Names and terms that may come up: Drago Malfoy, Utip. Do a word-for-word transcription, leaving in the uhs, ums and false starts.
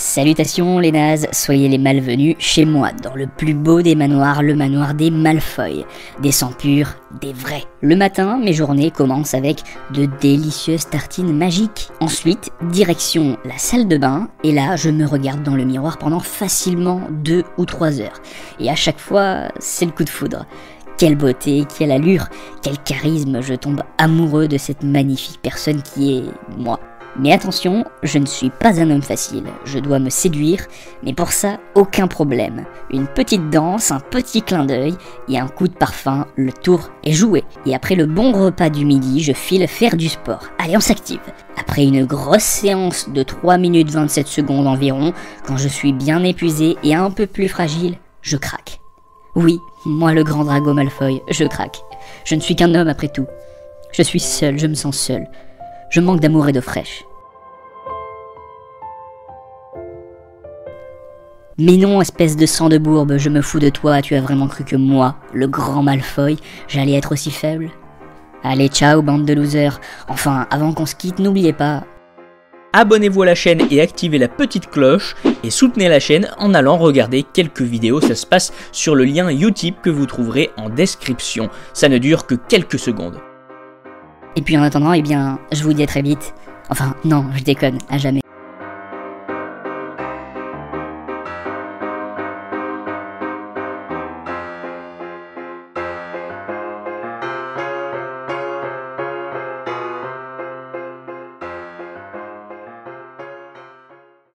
Salutations les nazes, soyez les malvenus chez moi, dans le plus beau des manoirs, le manoir des Malfoy. Des sangs purs, des vrais. Le matin, mes journées commencent avec de délicieuses tartines magiques. Ensuite, direction la salle de bain, et là, je me regarde dans le miroir pendant facilement deux ou trois heures. Et à chaque fois, c'est le coup de foudre. Quelle beauté, quelle allure, quel charisme, je tombe amoureux de cette magnifique personne qui est moi. Mais attention, je ne suis pas un homme facile, je dois me séduire, mais pour ça, aucun problème. Une petite danse, un petit clin d'œil et un coup de parfum, le tour est joué. Et après le bon repas du midi, je file faire du sport. Allez, on s'active. Après une grosse séance de trois minutes vingt-sept secondes environ, quand je suis bien épuisé et un peu plus fragile, je craque. Oui, moi le grand Drago Malfoy, je craque. Je ne suis qu'un homme après tout. Je suis seul, je me sens seul. Je manque d'amour et d'eau fraîche. Mais non, espèce de sang de bourbe, je me fous de toi, tu as vraiment cru que moi, le grand Malfoy, j'allais être aussi faible? Allez, ciao, bande de losers. Enfin, avant qu'on se quitte, n'oubliez pas... Abonnez-vous à la chaîne et activez la petite cloche, et soutenez la chaîne en allant regarder quelques vidéos, ça se passe sur le lien Utip que vous trouverez en description. Ça ne dure que quelques secondes. Et puis en attendant, eh bien, je vous dis à très vite. Enfin, non, je déconne, à jamais.